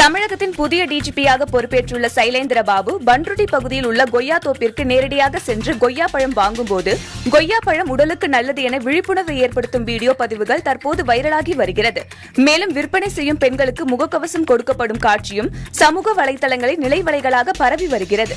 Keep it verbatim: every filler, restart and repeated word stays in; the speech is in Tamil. தமிழகத்தின் புதிய டிஜிபியாக பொறுப்பேற்றுள்ள சைலேந்திரபாபு பண்ருட்டி பகுதியில் உள்ள கொய்யா தோப்பிற்கு நேரடியாக சென்று கொய்யா பழம் வாங்கும்போது கொய்யா பழம் உடலுக்கு நல்லது என விழிப்புணர்வு ஏற்படுத்தும் வீடியோ பதிவுகள் தற்போது வைரலாகி வருகிறது. மேலும் விற்பனை செய்யும் பெண்களுக்கு முகக்கவசம் கொடுக்கப்படும் காட்சியும் சமூக வலைதளங்களில் நிலைவலைகளாக பரவி வருகிறது.